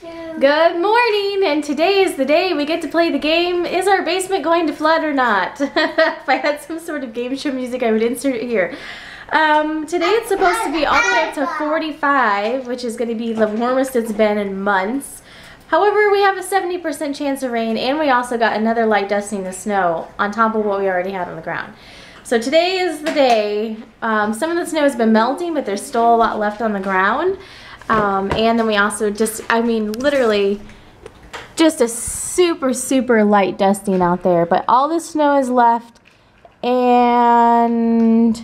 Good morning, and today is the day we get to play the game, Is Our Basement Going to Flood or Not? If I had some sort of game show music, I would insert it here. Today it's supposed to be all the way up to 45, which is going to be the warmest it's been in months. However, we have a 70% chance of rain, and we also got another light dusting of snow on top of what we already had on the ground. So today is the day. Some of the snow has been melting, but there's still a lot left on the ground. And then we also just, I mean, literally just a super, super light dusting out there. But all the snow is left, and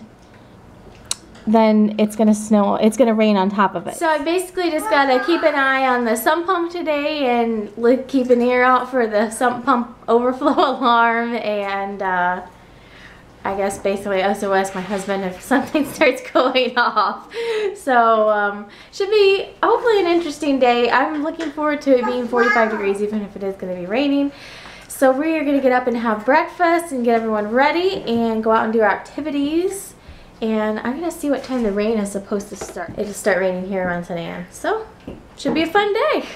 then it's going to snow, it's going to rain on top of it. So I basically just got to keep an eye on the sump pump today and keep an ear out for the sump pump overflow alarm, and I guess basically SOS my husband if something starts going off. So should be hopefully an interesting day. I'm looking forward to it being 45 degrees even if it is going to be raining. So we are going to get up and have breakfast and get everyone ready and go out and do our activities. And I'm going to see what time the rain is supposed to start. It'll start raining here around 10 a.m. So should be a fun day.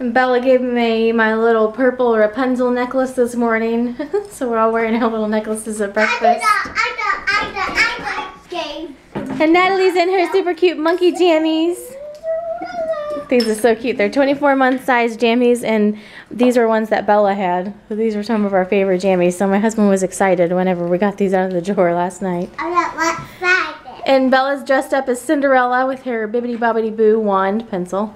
And Bella gave me my little purple Rapunzel necklace this morning. So we're all wearing our little necklaces at breakfast. And Natalie's in her super cute monkey jammies. These are so cute. They're 24-month size jammies, and these are ones that Bella had. These are some of our favorite jammies, so my husband was excited whenever we got these out of the drawer last night. And Bella's dressed up as Cinderella with her Bibbidi-Bobbidi-Boo wand pencil.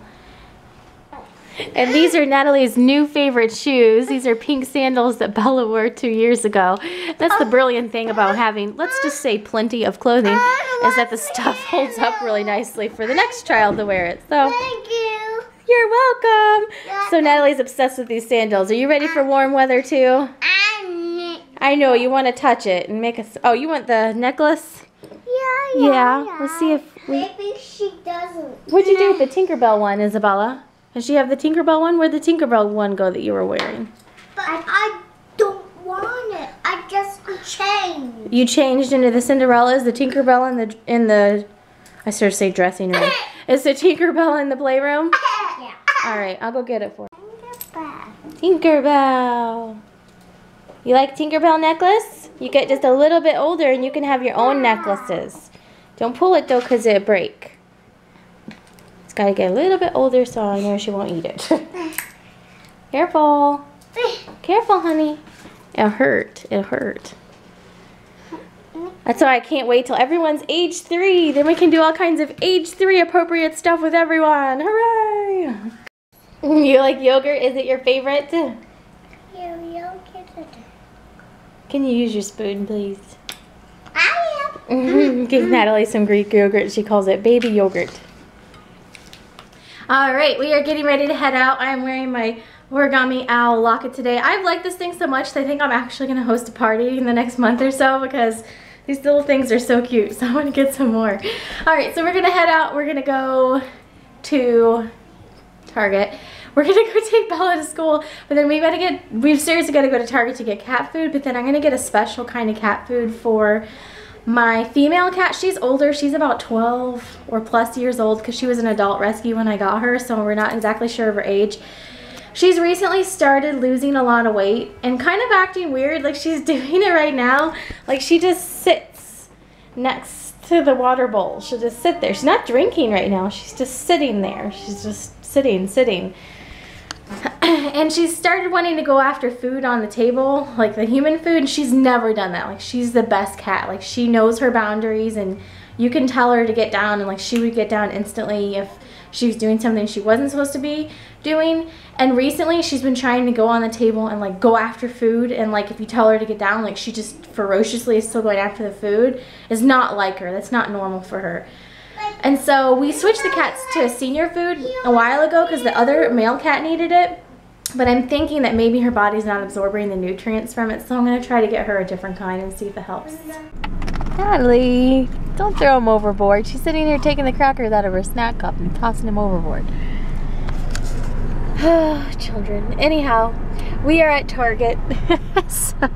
And these are Natalie's new favorite shoes. These are pink sandals that Bella wore 2 years ago. That's the brilliant thing about having, let's just say, plenty of clothing, is that the stuff holds up really nicely for the next child to wear it. So, thank you. You're welcome. So Natalie's obsessed with these sandals. Are you ready for warm weather too? I know, you want to touch it and make us. Oh, you want the necklace? Yeah. Let's see if we. Maybe she doesn't. What'd you do with the Tinkerbell one, Isabella? Does she have the Tinkerbell one? Where'd the Tinkerbell one go that you were wearing? But I don't want it. I just changed. You changed into the Cinderellas, the Tinkerbell in the I started to say dressing room. Is the Tinkerbell in the playroom? Yeah. Alright, I'll go get it for you. Tinkerbell. You like Tinkerbell necklace? You get just a little bit older and you can have your own necklaces. Don't pull it though, because it'll break. It's got to get a little bit older so I know she won't eat it. Careful. Careful, honey. It'll hurt. It'll hurt. That's why I can't wait till everyone's age 3. Then we can do all kinds of age 3 appropriate stuff with everyone. Hooray! You like yogurt? Is it your favorite? Can you use your spoon, please? I am. Give Natalie some Greek yogurt. She calls it baby yogurt. Alright, we are getting ready to head out. I am wearing my origami owl locket today. I've liked this thing so much that I think I'm actually going to host a party in the next month or so because these little things are so cute. So I want to get some more. Alright, so we're going to head out. We're going to go to Target. We're going to go take Bella to school. But then we've seriously got to go to Target to get cat food. But then I'm going to get a special kind of cat food for my female cat. She's older. She's about 12 or plus years old because she was an adult rescue when I got her, so we're not exactly sure of her age. She's recently started losing a lot of weight and kind of acting weird, like she's doing it right now. Like she just sits next to the water bowl. She'll just sit there. She's not drinking right now. She's just sitting there. She's just sitting. And she's started wanting to go after food on the table, like the human food, and she's never done that. Like, she's the best cat. Like, she knows her boundaries, and you can tell her to get down, and like she would get down instantly if she was doing something she wasn't supposed to be doing. And recently she's been trying to go on the table and like go after food, and like if you tell her to get down, like she just ferociously is still going after the food. It's not like her. That's not normal for her. And so we switched the cats to senior food a while ago because the other male cat needed it. But I'm thinking that maybe her body's not absorbing the nutrients from it, so I'm going to try to get her a different kind and see if it helps. Natalie, don't throw him overboard. She's sitting here taking the crackers out of her snack cup and tossing them overboard. Oh, children. Anyhow, we are at Target. So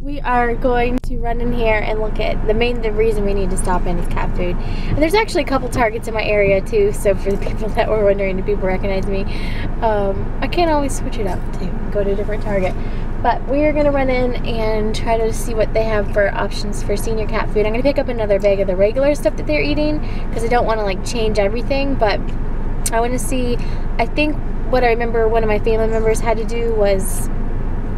We are going to run in here and look at the reason we need to stop in is cat food. And there's actually a couple Targets in my area too, so for the people that were wondering if people recognize me, I can't always switch it up to go to a different Target. But we are going to run in and try to see what they have for options for senior cat food. I'm going to pick up another bag of the regular stuff that they're eating because I don't want to like change everything, but I want to see, I think what I remember one of my family members had to do was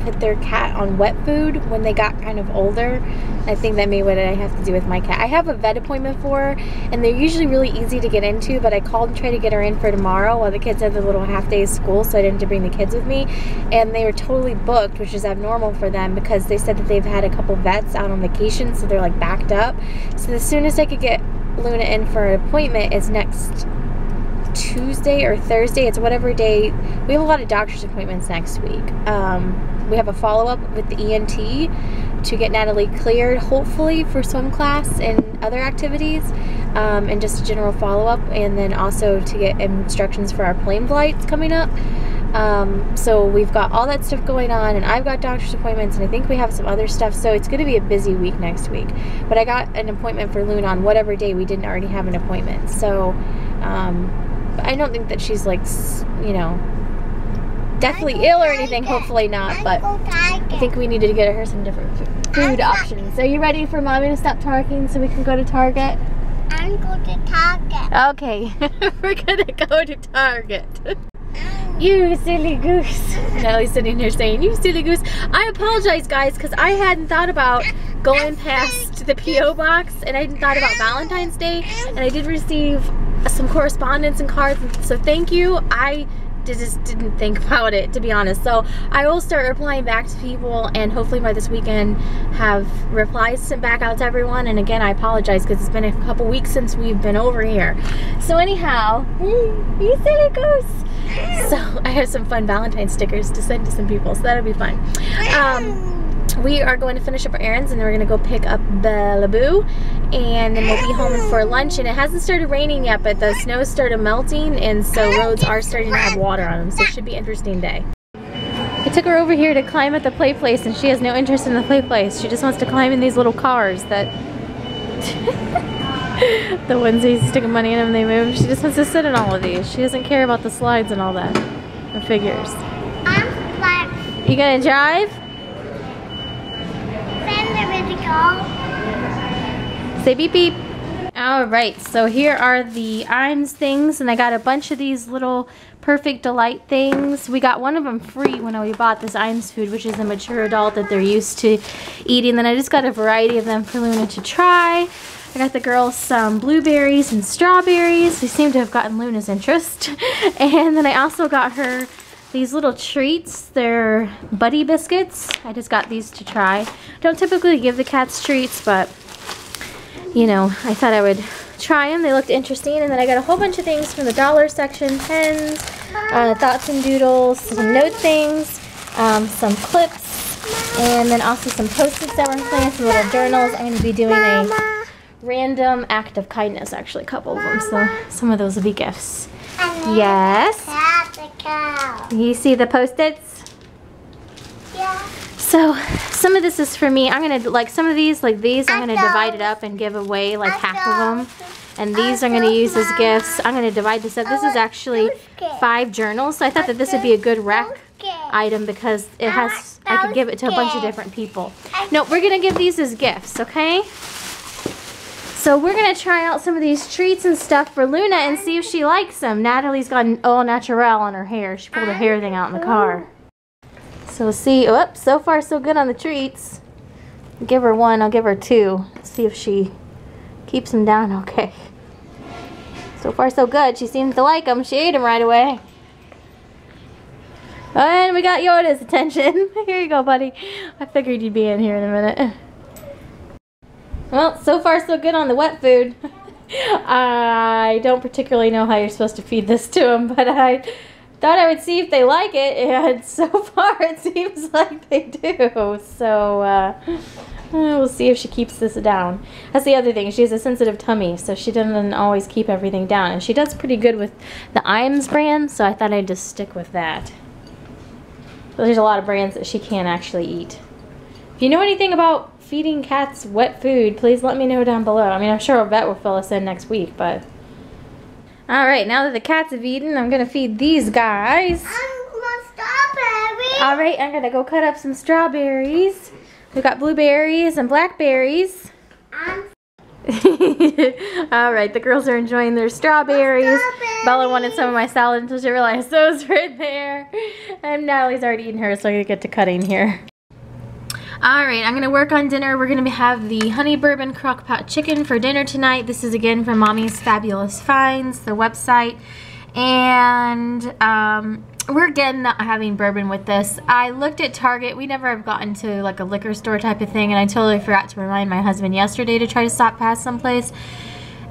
put their cat on wet food when they got kind of older. I think that may be what I have to do with my cat. I have a vet appointment for her, and they're usually really easy to get into, but I called and tried to get her in for tomorrow while the kids had the little half day of school, so I didn't have to bring the kids with me, and they were totally booked, which is abnormal for them because they said that they've had a couple vets out on vacation, so they're like backed up. So the soonest I could get Luna in for an appointment is next Tuesday or Thursday. It's whatever day. We have a lot of doctor's appointments next week. We have a follow-up with the ENT to get Natalie cleared, hopefully, for swim class and other activities, and just a general follow-up, and then also to get instructions for our plane flights coming up. So we've got all that stuff going on, and I've got doctor's appointments, and I think we have some other stuff, so it's going to be a busy week next week. But I got an appointment for Luna on whatever day we didn't already have an appointment, so I don't think that she's like, you know, definitely ill or anything. Hopefully not, but I think we needed to get her some different food options. So you ready for Mommy to stop talking so we can go to Target? I'm going to Target. Okay, we're gonna go to Target. You silly goose. Natalie's sitting here saying, you silly goose. I apologize, guys, because I hadn't thought about going past the P.O. box, and I hadn't thought about Valentine's Day, and I did receive some correspondence and cards, so thank you. I just didn't think about it, to be honest, so I will start replying back to people, and hopefully by this weekend have replies sent back out to everyone. And again, I apologize because it's been a couple weeks since we've been over here. So anyhow, you silly goose. So I have some fun Valentine's stickers to send to some people, so that'll be fun. We are going to finish up our errands, and then we're going to go pick up Bella Boo, and then we'll be home for lunch. And it hasn't started raining yet, but the snow started melting, and so roads are starting to have water on them, so it should be an interesting day. I took her over here to climb at the play place, and she has no interest in the play place. She just wants to climb in these little cars that the ones that you stick money in them, they move. She just wants to sit in all of these. She doesn't care about the slides and all that. The figures. You gonna drive? Say beep beep. Alright, so here are the Iams things, and I got a bunch of these little Perfect Delight things. We got one of them free when we bought this Iams food, which is a mature adult that they're used to eating. Then I just got a variety of them for Luna to try. I got the girls some blueberries and strawberries. We seem to have gotten Luna's interest. And then I also got her these little treats. They're Buddy Biscuits. I just got these to try. I don't typically give the cats treats, but you know, I thought I would try them. They looked interesting. And then I got a whole bunch of things from the dollar section. Pens, thoughts and doodles, some note things, some clips, and then also some post-its that were planned, some little journals. I'm going to be doing a random act of kindness, actually, a couple of them. So some of those will be gifts. Yes. You see the post-its? Yeah. So some of this is for me. I'm gonna like some of these, like these. I'm gonna divide it up and give away like half of them. And these I'm gonna use as gifts. I'm gonna divide this up. This is actually 5 journals. So I thought that this would be a good rack item because it has. I could give it to a bunch of different people. No, we're gonna give these as gifts, okay? So we're gonna try out some of these treats and stuff for Luna and see if she likes them. Natalie's got an all natural on her hair. She pulled her hair thing out in the car. So we'll see. Oh, so far so good on the treats. I'll give her one. I'll give her 2. Let's see if she keeps them down. Okay. So far so good. She seems to like them. She ate them right away. And we got Yoda's attention. Here you go, buddy. I figured you'd be in here in a minute. Well, so far so good on the wet food. I don't particularly know how you're supposed to feed this to them, but I thought I would see if they like it, and so far it seems like they do. So we'll see if she keeps this down. That's the other thing. She has a sensitive tummy, so she doesn't always keep everything down. And she does pretty good with the Iams brand, so I thought I'd just stick with that. But there's a lot of brands that she can't actually eat. If you know anything about feeding cats wet food, please let me know down below. I mean, I'm sure a vet will fill us in next week, but... Alright, now that the cats have eaten, I'm going to feed these guys. I'm going to strawberries. Alright, I'm going to go cut up some strawberries. We've got blueberries and blackberries. Alright, the girls are enjoying their strawberries. Bella wanted some of my salad until she realized those were there. And Natalie's already eaten hers, so I'm going to get to cutting here. Alright, I'm going to work on dinner. We're going to have the Honey Bourbon Crock-Pot Chicken for dinner tonight. This is again from Mommy's Fabulous Finds, the website. And we're again not having bourbon with this. I looked at Target. We never have gotten to like a liquor store type of thing, and I totally forgot to remind my husband yesterday to try to stop past someplace.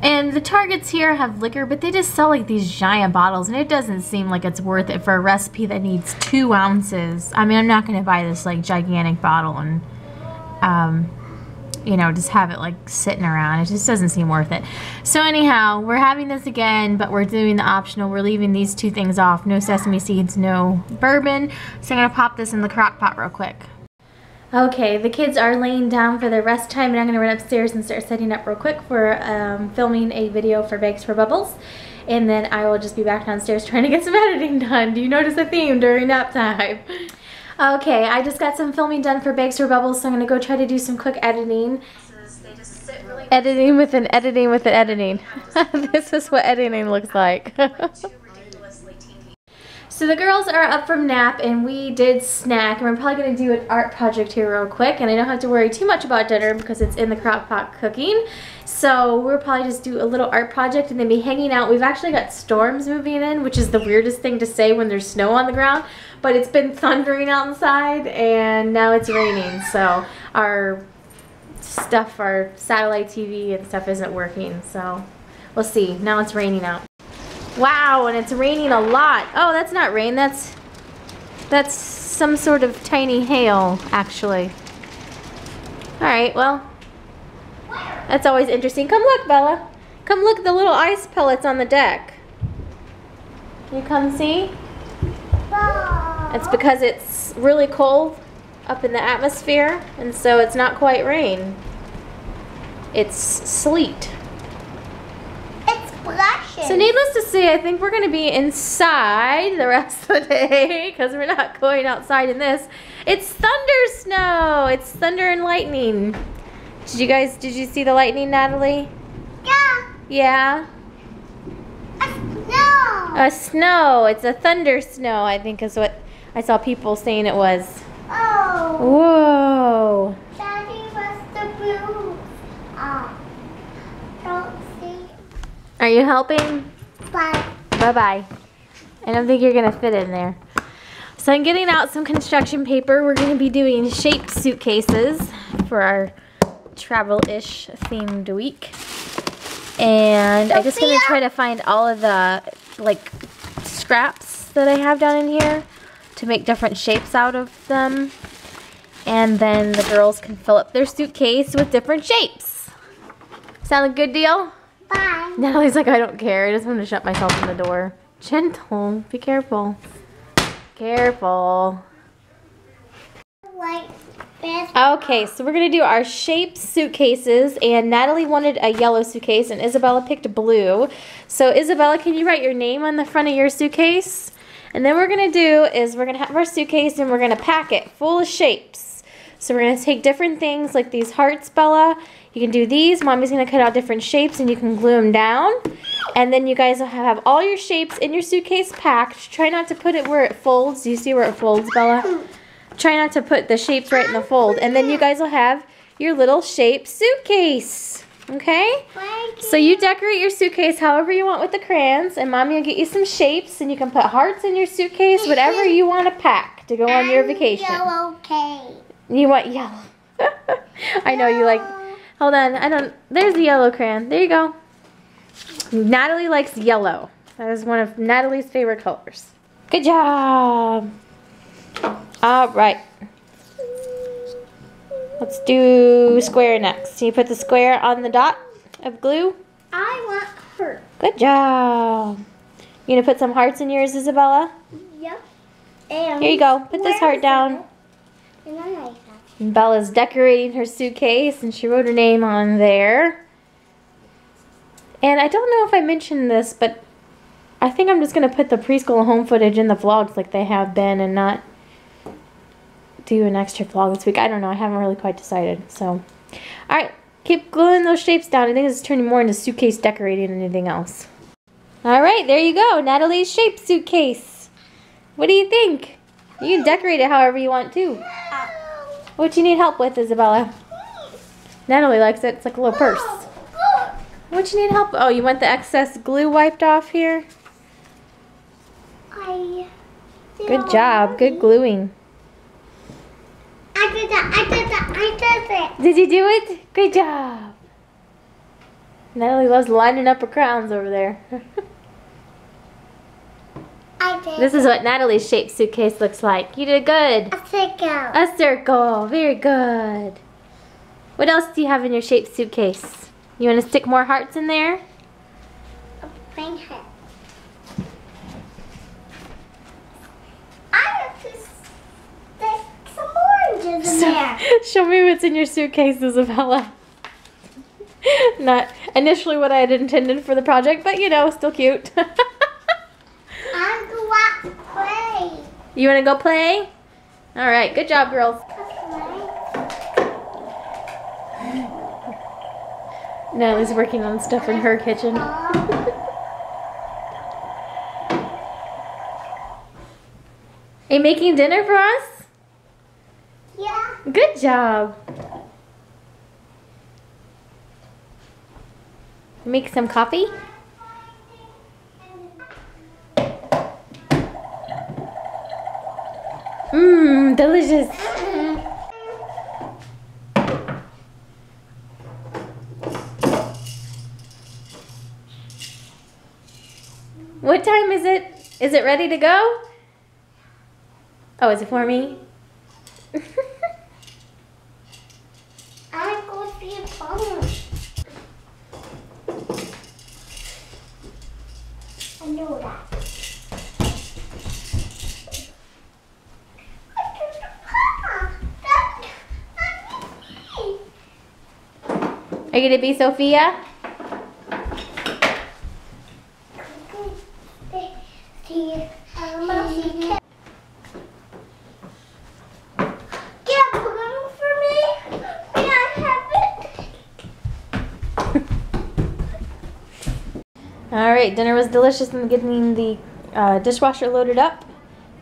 And the Targets here have liquor, but they just sell like these giant bottles, and it doesn't seem like it's worth it for a recipe that needs 2 ounces. I mean, I'm not going to buy this like gigantic bottle and, you know, just have it like sitting around. It just doesn't seem worth it. So anyhow, we're having this again, but we're doing the optional. We're leaving these 2 things off. No sesame seeds, no bourbon. So I'm going to pop this in the crock pot real quick. Okay, the kids are laying down for their rest time, and I'm going to run upstairs and start setting up real quick for filming a video for Bags for Bubbles. And then I will just be back downstairs trying to get some editing done. Do you notice a theme during nap time? Okay, I just got some filming done for Bags for Bubbles, so I'm going to go try to do some quick editing. Editing with an editing with an editing. This is what editing looks like. So the girls are up from nap, and we did snack, and we're probably going to do an art project here real quick, and I don't have to worry too much about dinner because it's in the crock pot cooking. So we'll probably just do a little art project and then be hanging out. We've actually got storms moving in, which is the weirdest thing to say when there's snow on the ground, but it's been thundering outside and now it's raining, so our stuff, our satellite TV and stuff isn't working, so we'll see. Now it's raining out. Wow, and it's raining a lot. Oh, that's not rain. That's some sort of tiny hail, actually. All right, well, that's always interesting. Come look, Bella. Come look at the little ice pellets on the deck. You come see? It's because it's really cold up in the atmosphere, and so it's not quite rain. It's sleet. So needless to say, I think we're going to be inside the rest of the day because we're not going outside in this. It's thunder snow. It's thunder and lightning. Did you see the lightning, Natalie? Yeah. Yeah? A snow. It's a thunder snow, I think is what I saw people saying it was. Oh. Whoa. Daddy was the blue. Are you helping? Bye. Bye-bye. I don't think you're going to fit in there. So I'm getting out some construction paper. We're going to be doing shaped suitcases for our travel-ish themed week. And I'm just going to try to find all of the, like, scraps that I have down in here to make different shapes out of them. And then the girls can fill up their suitcase with different shapes. Sound a good deal? Bye. Natalie's like, I don't care. I just want to shut myself in the door. Gentle. Be careful. Careful. Okay, so we're going to do our shaped suitcases. And Natalie wanted a yellow suitcase, and Isabella picked blue. So, Isabella, can you write your name on the front of your suitcase? And then what we're going to do is we're going to have our suitcase, and we're going to pack it full of shapes. So, we're going to take different things like these hearts, Bella. You can do these. Mommy's going to cut out different shapes, and you can glue them down. And then you guys will have all your shapes in your suitcase packed. Try not to put it where it folds. Do you see where it folds, Bella? Try not to put the shapes right in the fold. And then you guys will have your little shaped suitcase. Okay? So you decorate your suitcase however you want with the crayons, and Mommy will get you some shapes, and you can put hearts in your suitcase, whatever you want to pack to go on your vacation. Yellow cake. You want yellow. I know you like... Hold on, there's the yellow crayon. There you go. Natalie likes yellow. That is one of Natalie's favorite colors. Good job. All right. Let's do square next. So you put the square on the dot of glue. I want her. Good job. You gonna put some hearts in yours, Isabella? Yep. And here you go. Put this heart down. And I like that. Bella's decorating her suitcase, and she wrote her name on there. And I don't know if I mentioned this, but I think I'm just going to put the preschool home footage in the vlogs like they have been and not do an extra vlog this week. I don't know. I haven't really quite decided. So, alright. Keep gluing those shapes down. I think it's turning more into suitcase decorating than anything else. Alright, there you go. Natalie's shape suitcase. What do you think? You can decorate it however you want to. What you need help with, Isabella? Natalie likes it. It's like a little purse. What you need help? Oh, you want the excess glue wiped off here? Good job. Good gluing. I did it. Did you do it? Good job. Natalie loves lining up her crowns over there. I did. This is what Natalie's shaped suitcase looks like. You did good. A circle. A circle. Very good. What else do you have in your shaped suitcase? You want to stick more hearts in there? A plain heart. Show me what's in your suitcase, Isabella. Not initially what I had intended for the project, but you know, still cute. I'm going to play. You want to go play? All right, good job, girls. Natalie's working on stuff in her kitchen. Are you making dinner for us? Yeah. Good job. Make some coffee. Mmm, delicious. What time is it? Is it ready to go? Oh, is it for me? I'm going to be a plumber. I know that. Are you going to be Sophia? Alright, dinner was delicious. I'm getting the dishwasher loaded up,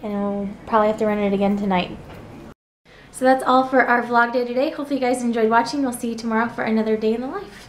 and we'll probably have to run it again tonight. So that's all for our vlog day today. Hopefully you guys enjoyed watching. We'll see you tomorrow for another day in the life.